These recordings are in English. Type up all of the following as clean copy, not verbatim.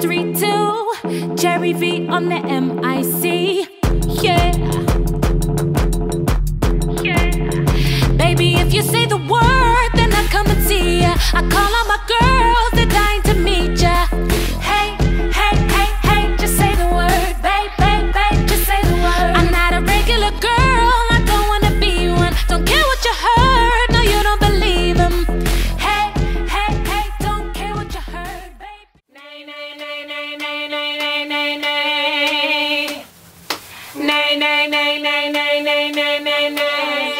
Street 2, Cherri V on the MIC. Yeah. Yeah. Baby, if you say the word, then I'll come and see ya. I call on my girls, they're dying to meet ya. Hey, hey, hey, hey, just say the word. Babe, babe, babe, just say the word. I'm not a regular girl, I don't wanna be one. Don't care what you heard, no, you don't believe them. Hey, hey, hey, don't care what you heard, babe. Nay, nay, nay, nay, nay, nay, nay, nay, nay. Nay, nay, nay, nay, nay, nay, nay, nay, nay.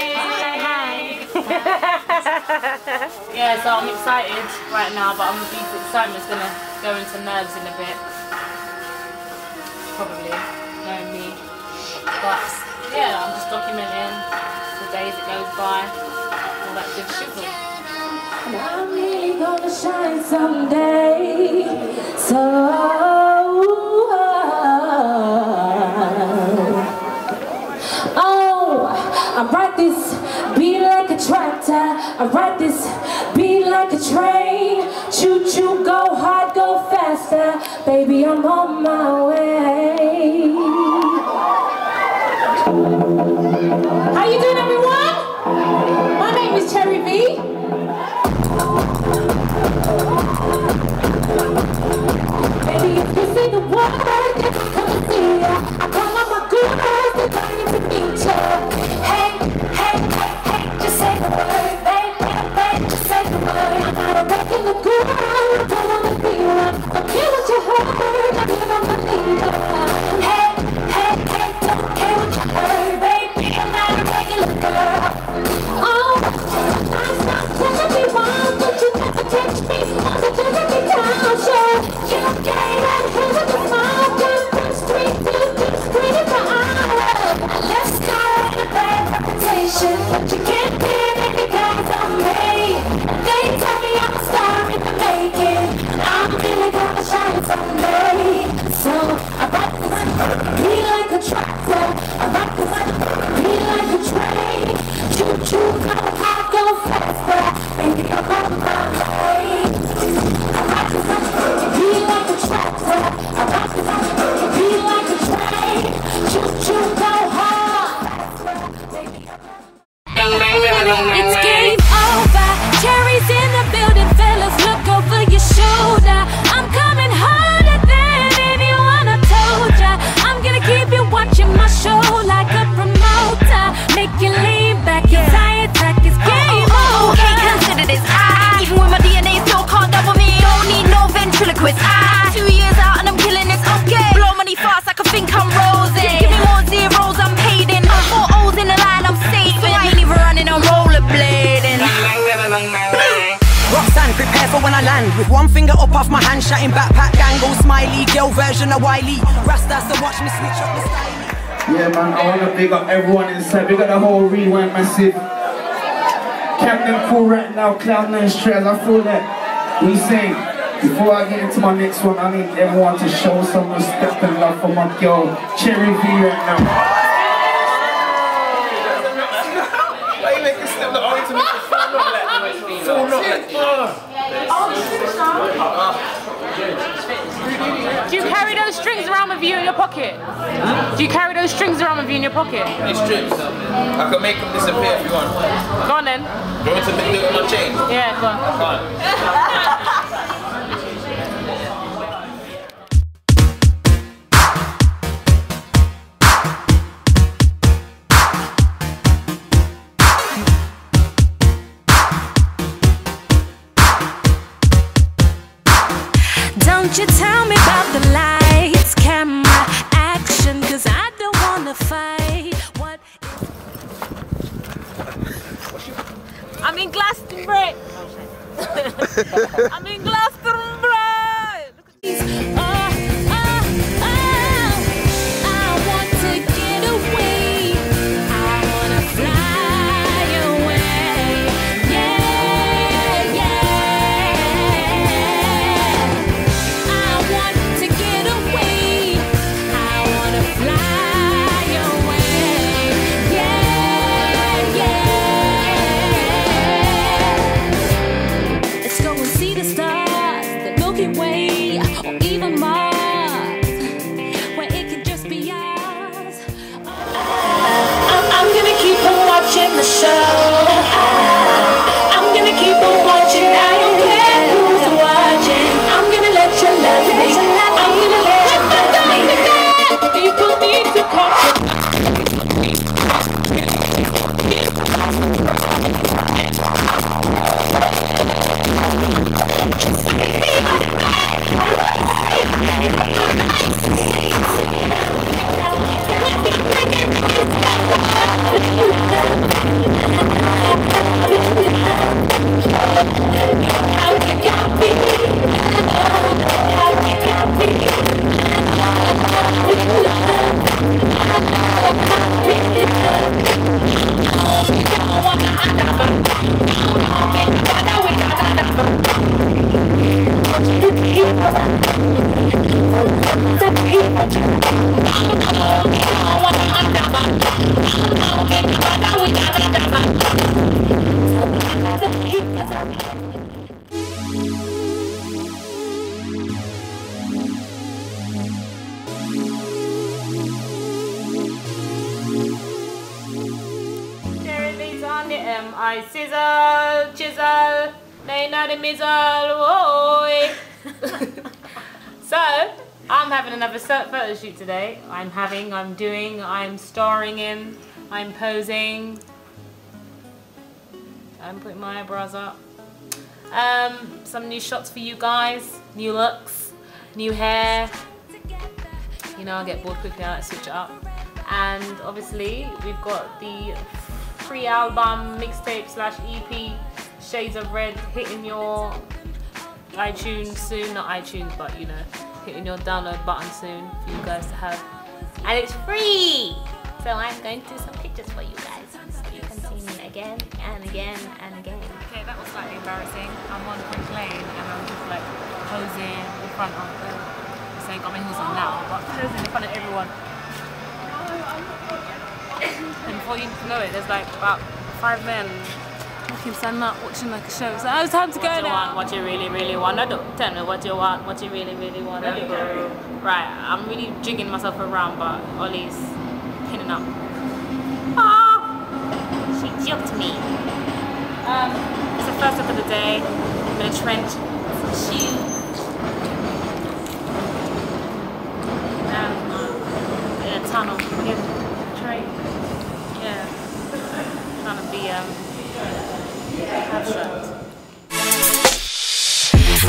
Yeah, so I'm excited right now, but I'm the excitement's gonna go into nerves in a bit. Probably, knowing me. But yeah, I'm just documenting the days that goes by, all that good sugar. And I'm really gonna shine someday. I write this beat like a tractor, I write this beat like a train. Choo-choo, go hard, go faster, baby, I'm on my way. How you doing, everyone? My name is Cherri V. Baby, if you say the word, then come and see ya. I call on my girls, they're dying to meet ya. Hey, hey, hey, hey, just say the word. Babe, babe, babe, just say the word. I'm not a regular girl, I don't wanna be one. Don't care what you heard, I give up my leader. Hey, hey, hey, don't care what you heard. Babe, I'm not a regular girl. Oh, I'm not touching me once, but you never touch me. I'm not touching me down, sure. You gave and held up the phone, just push me through, just scream in my eye. Let's go. But you can't get any guys on me. They tell me I'm a star in the making, and I'm really gonna shine someday. So I rock the one, be like a tractor. I rock the one, be like a train. Choo choo, go hard, go faster, baby, I'm on my way. It's game over. Cherry's in the building, fellas. Look over your shoulder. I'm coming harder than anyone. I told ya. I'm gonna keep you watching my show like a promoter. Make you lean back, your side attack is game over. Okay, consider this. Even with my DNA, still can't double me. Don't need no ventriloquist. 2 years out and I'm killing this. Okay, blow money fast, I can think I'm Rosie. Yeah. Give me more zeros, I'm paid in. 4 O's in the line, I'm saving. So I ain't even running on rollerblading. Roxanne, prepare for when I land. With one finger up off my hand, shouting backpack gang. Go smiley, girl version of Wiley. Rasta, so watch me switch up the style. Yeah man, I wanna big up everyone inside. Big up the whole Rewind massive. Captain cool right now, cloud nine straight as I feel that. We saying, before I get into my next one, I need everyone to show some respect and love for my girl Cherri V right now. Do you carry those strings around with you in your pocket? Do you carry those strings around with you in your pocket? These strips? I can make them disappear if you want. Go on then. Do you want to make them my chain? Yeah, go on. I can't. Don't you tell me about the lights, camera, action, cause I don't wanna fight. What? I'm in Glastonbury. I'm in Glastonbury. Oh, oh, oh, I want to get away. I wanna fly away. Yeah, yeah. Let's go and see the stars. I sizzle, chisel, they know the mizzle, oi. So, I'm having another photo shoot today. I'm starring in, I'm posing. I'm putting my eyebrows up. Some new shots for you guys, new looks, new hair. You know, I get bored quickly, I like to switch it up. And obviously, we've got the free album mixtape/EP Shades of Red hitting your iTunes soon, not iTunes but you know, hitting your download button soon for you guys to have, and it's free, so I'm going to do some pictures for you guys so you can see me again and again and again. Okay, that was slightly embarrassing. I'm on Brick Lane and I'm just like posing in front of the saying got my heels on now, but posing in front of everyone. And before you know it, there's like about 5 men looking, standing up, watching like a show. So like, oh, it's time to go now. What you really, really want? I don't tell me what you want. What you really, really want? Really? Right, I'm really jigging myself around, but Ollie's pinning up. Ah, she jigged me. It's the first step of the day. I'm gonna trench some shoes. In a tunnel. Yeah.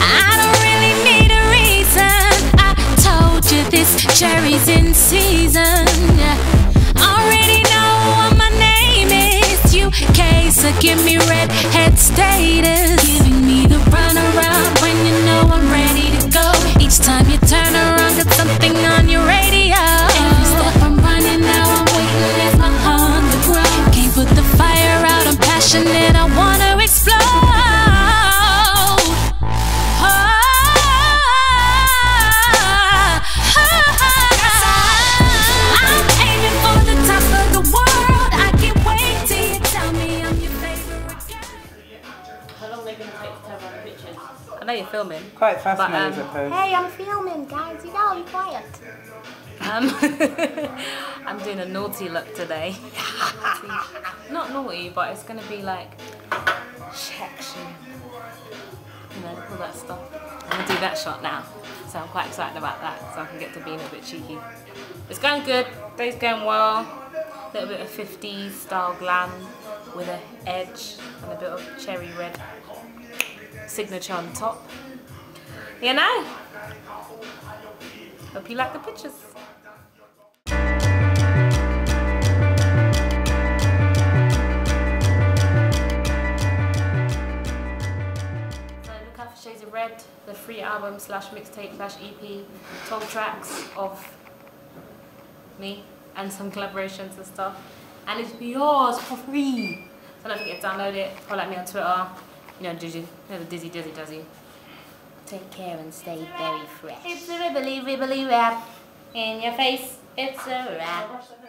I don't really need a reason. I told you this cherry's in season. Already know what my name is. UK, so give me redhead status. Giving me the runaround when you know I'm ready to go. Each time you turn around, it's something on your radio. Every step I'm running now, I'm waiting as my hunger grows. Can't put the fire out, I'm passionate, I wanna explode. You're filming. Quite fascinating, I suppose. Hey, I'm filming, guys. You know, I'm quiet. I'm doing a naughty look today. Not naughty, but it's gonna be like section. You know, all that stuff. I'm gonna do that shot now, so I'm quite excited about that. So I can get to being a bit cheeky. It's going good. Day's going well. A little bit of 50s style glam with an edge and a bit of cherry red signature on top. You know, hope you like the pictures. So look out for Shades of Red, the free album /mixtape/EP, 12 tracks of me and some collaborations and stuff, and it's yours for free. So don't forget to download it, follow like me on Twitter. You know, Dizzy, the Dizzy, Dizzy, Dizzy. Take care and stay very fresh. It's a ribbly, ribbly wrap. In your face, it's a wrap.